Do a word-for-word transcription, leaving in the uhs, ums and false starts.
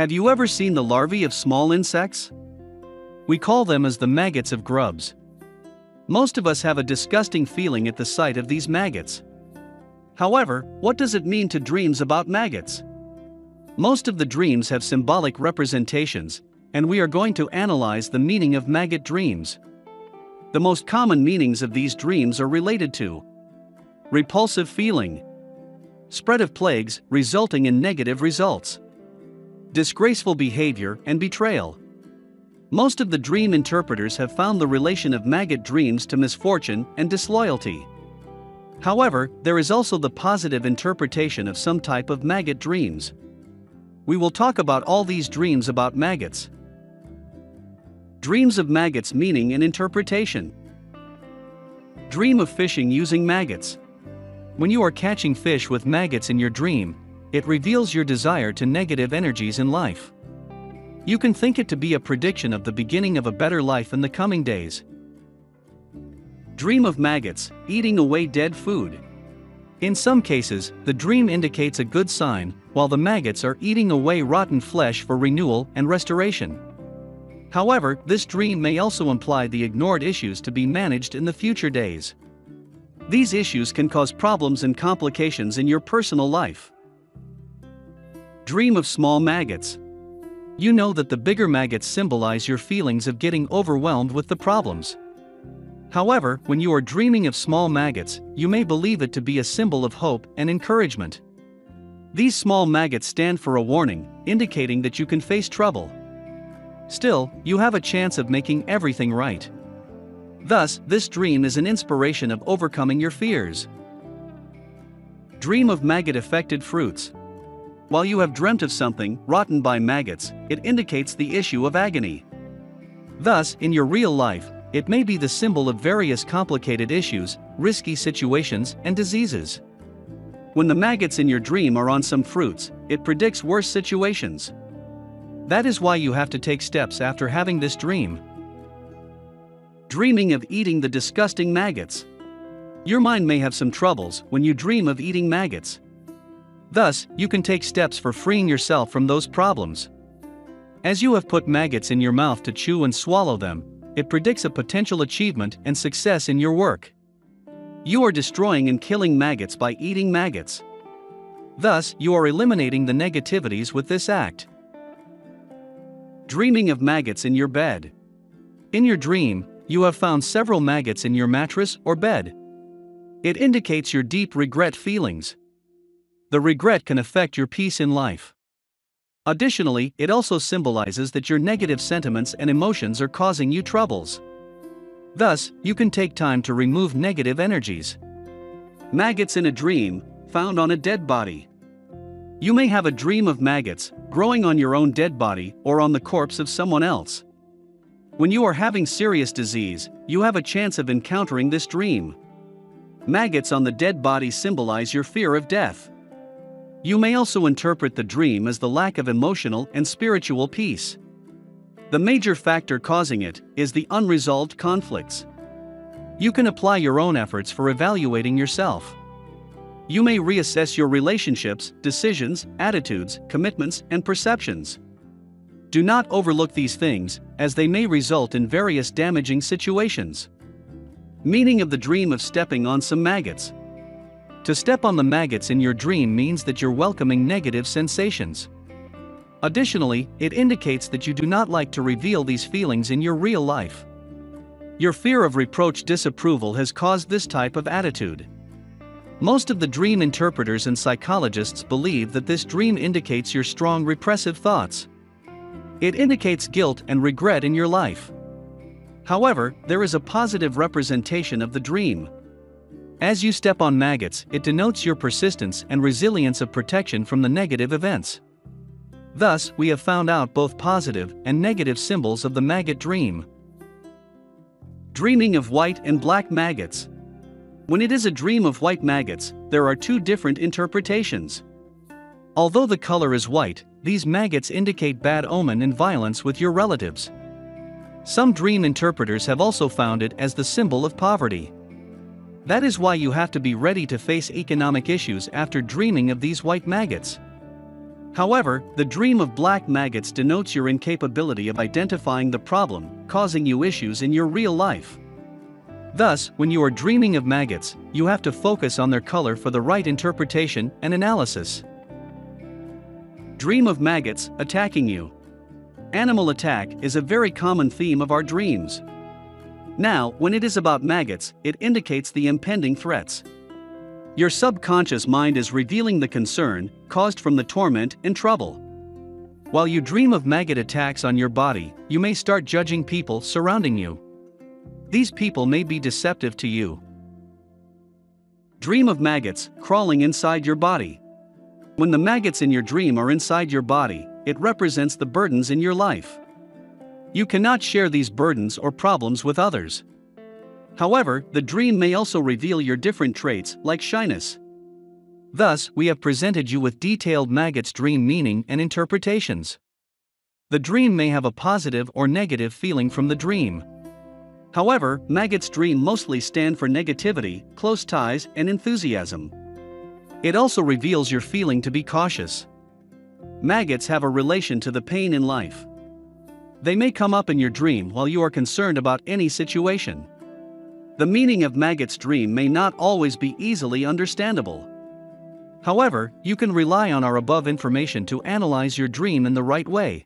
Have you ever seen the larvae of small insects? We call them as the maggots of grubs. Most of us have a disgusting feeling at the sight of these maggots. However, what does it mean to dreams about maggots? Most of the dreams have symbolic representations, and we are going to analyze the meaning of maggot dreams. The most common meanings of these dreams are related to repulsive feeling, spread of plagues resulting in negative results, disgraceful behavior and betrayal. Most of the dream interpreters have found the relation of maggot dreams to misfortune and disloyalty. However, there is also the positive interpretation of some type of maggot dreams. We will talk about all these dreams about maggots. Dreams of maggots, meaning and interpretation. Dream of fishing using maggots. When you are catching fish with maggots in your dream, it reveals your desire to negative energies in life. You can think it to be a prediction of the beginning of a better life in the coming days. Dream of maggots, eating away dead food. In some cases, the dream indicates a good sign, while the maggots are eating away rotten flesh for renewal and restoration. However, this dream may also imply the ignored issues to be managed in the future days. These issues can cause problems and complications in your personal life. Dream of small maggots. You know that the bigger maggots symbolize your feelings of getting overwhelmed with the problems. However, when you are dreaming of small maggots, you may believe it to be a symbol of hope and encouragement. These small maggots stand for a warning, indicating that you can face trouble. Still, you have a chance of making everything right. Thus, this dream is an inspiration of overcoming your fears. Dream of maggot-affected fruits. While you have dreamt of something rotten by maggots, it indicates the issue of agony. Thus, in your real life, it may be the symbol of various complicated issues, risky situations, and diseases. When the maggots in your dream are on some fruits, it predicts worse situations. That is why you have to take steps after having this dream. Dreaming of eating the disgusting maggots. Your mind may have some troubles when you dream of eating maggots. Thus, you can take steps for freeing yourself from those problems. As you have put maggots in your mouth to chew and swallow them, it predicts a potential achievement and success in your work. You are destroying and killing maggots by eating maggots. Thus, you are eliminating the negativities with this act. Dreaming of maggots in your bed. In your dream, you have found several maggots in your mattress or bed. It indicates your deep regret feelings. The regret can affect your peace in life. Additionally, it also symbolizes that your negative sentiments and emotions are causing you troubles. Thus, you can take time to remove negative energies. Maggots in a dream, found on a dead body. You may have a dream of maggots growing on your own dead body or on the corpse of someone else. When you are having serious disease, you have a chance of encountering this dream. Maggots on the dead body symbolize your fear of death. You may also interpret the dream as the lack of emotional and spiritual peace. The major factor causing it is the unresolved conflicts. You can apply your own efforts for evaluating yourself. You may reassess your relationships, decisions, attitudes, commitments, and perceptions. Do not overlook these things, as they may result in various damaging situations. Meaning of the dream of stepping on some maggots. To step on the maggots in your dream means that you're welcoming negative sensations. Additionally, it indicates that you do not like to reveal these feelings in your real life. Your fear of reproach disapproval has caused this type of attitude. Most of the dream interpreters and psychologists believe that this dream indicates your strong repressive thoughts. It indicates guilt and regret in your life. However, there is a positive representation of the dream. As you step on maggots, it denotes your persistence and resilience of protection from the negative events. Thus, we have found out both positive and negative symbols of the maggot dream. Dreaming of white and black maggots. When it is a dream of white maggots, there are two different interpretations. Although the color is white, these maggots indicate bad omen and violence with your relatives. Some dream interpreters have also found it as the symbol of poverty. That is why you have to be ready to face economic issues after dreaming of these white maggots. However, the dream of black maggots denotes your incapability of identifying the problem, causing you issues in your real life. Thus, when you are dreaming of maggots, you have to focus on their color for the right interpretation and analysis. Dream of maggots attacking you. Animal attack is a very common theme of our dreams. Now, when it is about maggots, it indicates the impending threats. Your subconscious mind is revealing the concern caused from the torment and trouble. While you dream of maggot attacks on your body, you may start judging people surrounding you. These people may be deceptive to you. Dream of maggots crawling inside your body. When the maggots in your dream are inside your body, it represents the burdens in your life. You cannot share these burdens or problems with others. However, the dream may also reveal your different traits, like shyness. Thus, we have presented you with detailed maggots' dream meaning and interpretations. The dream may have a positive or negative feeling from the dream. However, maggots' dream mostly stand for negativity, close ties, and enthusiasm. It also reveals your feeling to be cautious. Maggots have a relation to the pain in life. They may come up in your dream while you are concerned about any situation. The meaning of maggots' dream may not always be easily understandable. However, you can rely on our above information to analyze your dream in the right way.